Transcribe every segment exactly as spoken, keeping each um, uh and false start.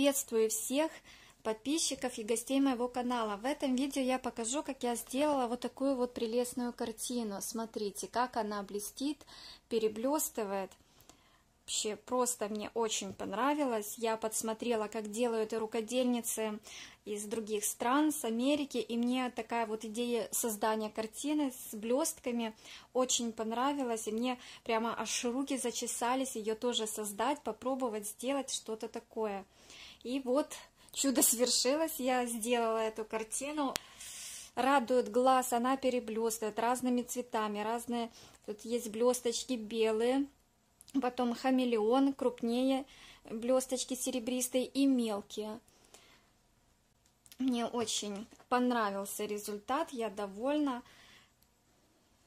Приветствую всех подписчиков и гостей моего канала. В этом видео я покажу, как я сделала вот такую вот прелестную картину. Смотрите, как она блестит, переблестывает. Вообще просто мне очень понравилось. Я подсмотрела, как делают и рукодельницы из других стран, с Америки. И мне такая вот идея создания картины с блестками очень понравилась. И мне прямо аж руки зачесались ее тоже создать, попробовать сделать что-то такое. И вот чудо свершилось. Я сделала эту картину. Радует глаз, она переблестывает разными цветами. Разные, тут есть блесточки белые. Потом хамелеон, крупнее, блесточки серебристые и мелкие. Мне очень понравился результат, я довольна.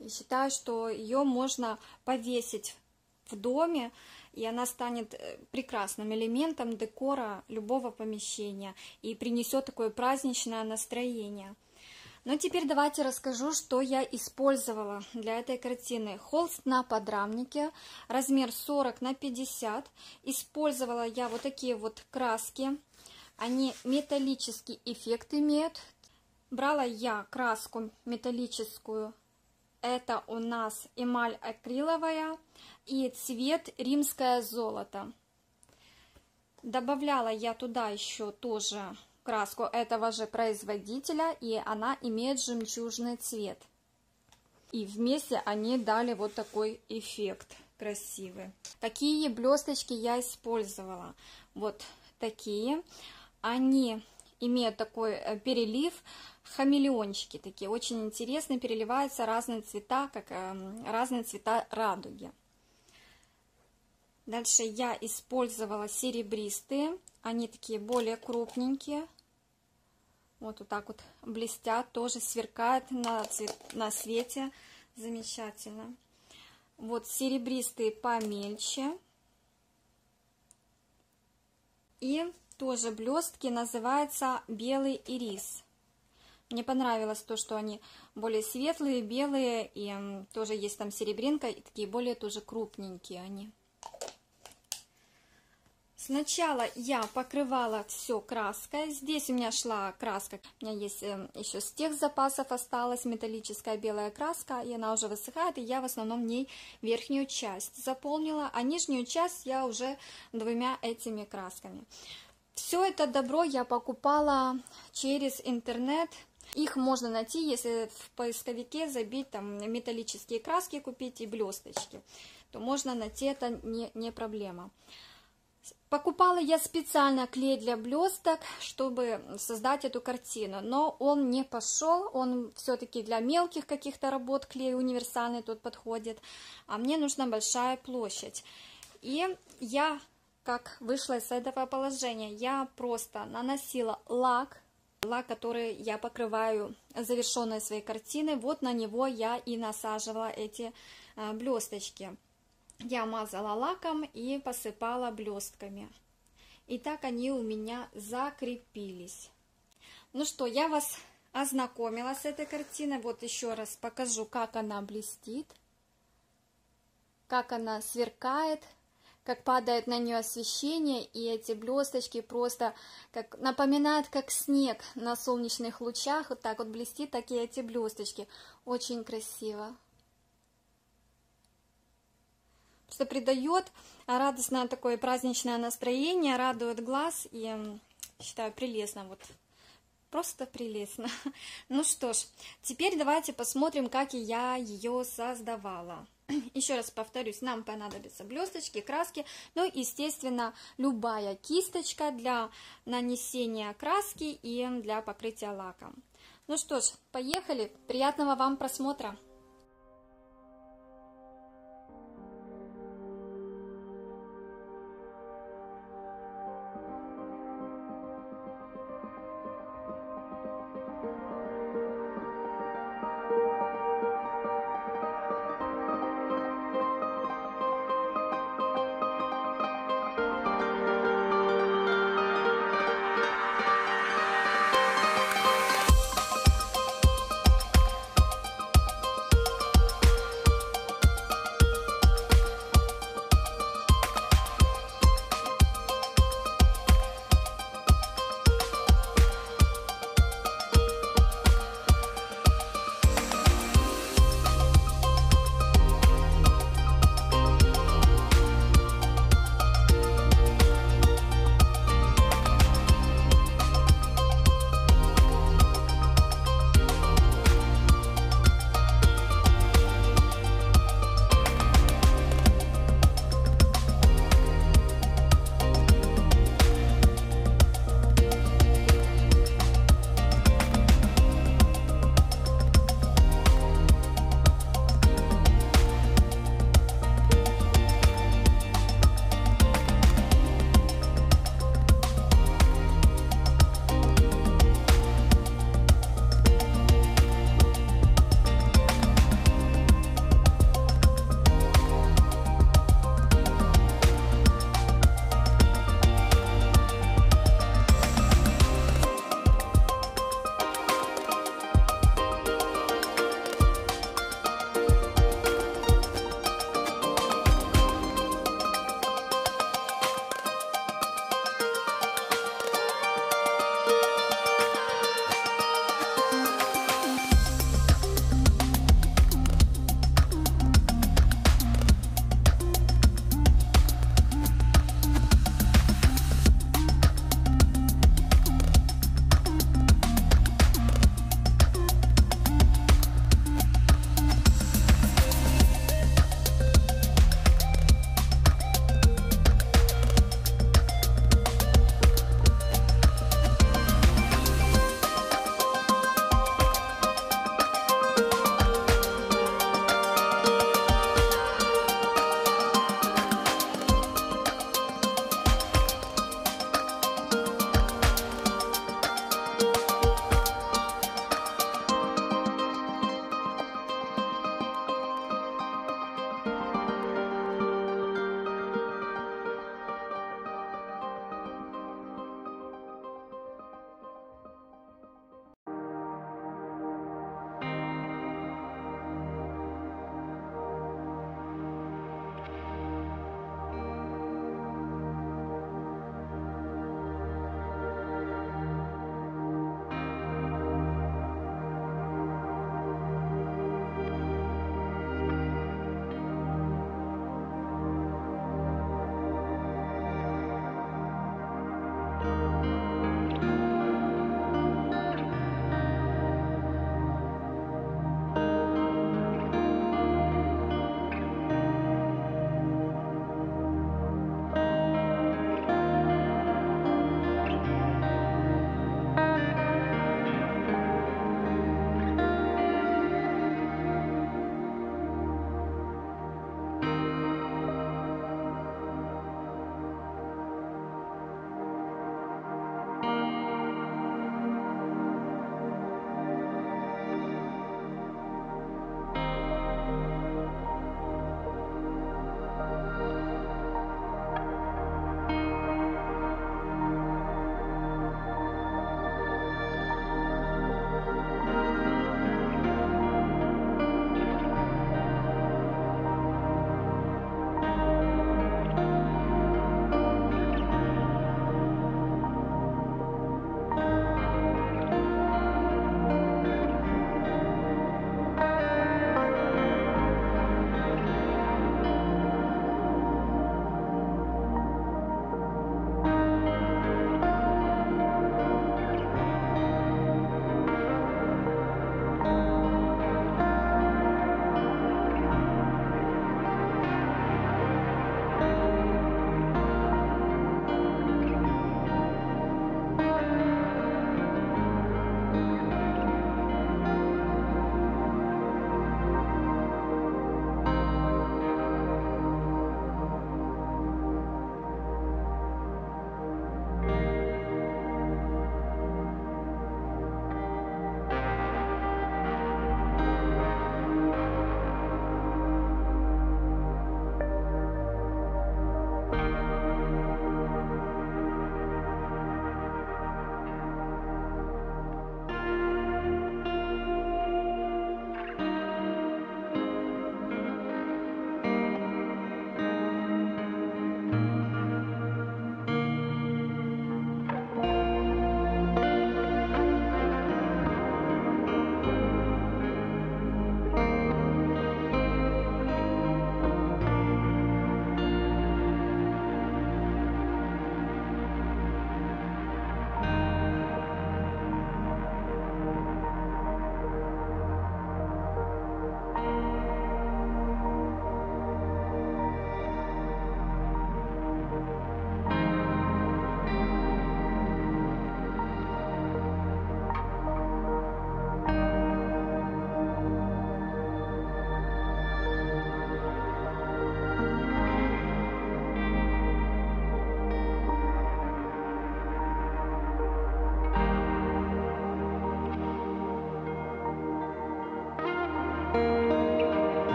И считаю, что ее можно повесить в доме, и она станет прекрасным элементом декора любого помещения и принесет такое праздничное настроение. Ну теперь давайте расскажу, что я использовала для этой картины. Холст на подрамнике, размер сорок на пятьдесят. Использовала я вот такие вот краски. Они металлический эффект имеют. Брала я краску металлическую. Это у нас эмаль акриловая и цвет римское золото. Добавляла я туда еще тоже краску этого же производителя, и она имеет жемчужный цвет. И вместе они дали вот такой эффект красивый. Какие блесточки я использовала? Вот такие. Они имеют такой перелив, хамелеончики такие, очень интересные, переливаются разные цвета, как разные цвета радуги. Дальше я использовала серебристые, они такие более крупненькие. Вот, вот так вот блестят, тоже сверкают на, цвет, на свете. Замечательно. Вот серебристые помельче. И тоже блестки, называется белый ирис. Мне понравилось то, что они более светлые, белые, и тоже есть там серебринка, и такие более тоже крупненькие они. Сначала я покрывала все краской. Здесь у меня шла краска. У меня есть еще с тех запасов осталась металлическая белая краска. И она уже высыхает. И я в основном в ней верхнюю часть заполнила. А нижнюю часть я уже двумя этими красками. Все это добро я покупала через интернет. Их можно найти, если в поисковике забить там металлические краски купить и блесточки. То можно найти, это не, не проблема. Покупала я специально клей для блесток, чтобы создать эту картину, но он не пошел, он все-таки для мелких каких-то работ клей универсальный тут подходит, а мне нужна большая площадь. И я, как вышла из этого положения, я просто наносила лак, лак, который я покрываю завершенной своей картины, вот на него я и насаживала эти блесточки. Я мазала лаком и посыпала блестками. И так они у меня закрепились. Ну что, я вас ознакомила с этой картиной. Вот еще раз покажу, как она блестит, как она сверкает, как падает на нее освещение, и эти блесточки просто как напоминают, как снег на солнечных лучах. Вот так вот блестит, так и эти блесточки. Очень красиво. Что придает радостное такое праздничное настроение, радует глаз и, считаю, прелестно, вот просто прелестно. Ну что ж, теперь давайте посмотрим, как я ее создавала. Еще раз повторюсь, нам понадобятся блесточки, краски, ну и, естественно, любая кисточка для нанесения краски и для покрытия лаком. Ну что ж, поехали, приятного вам просмотра!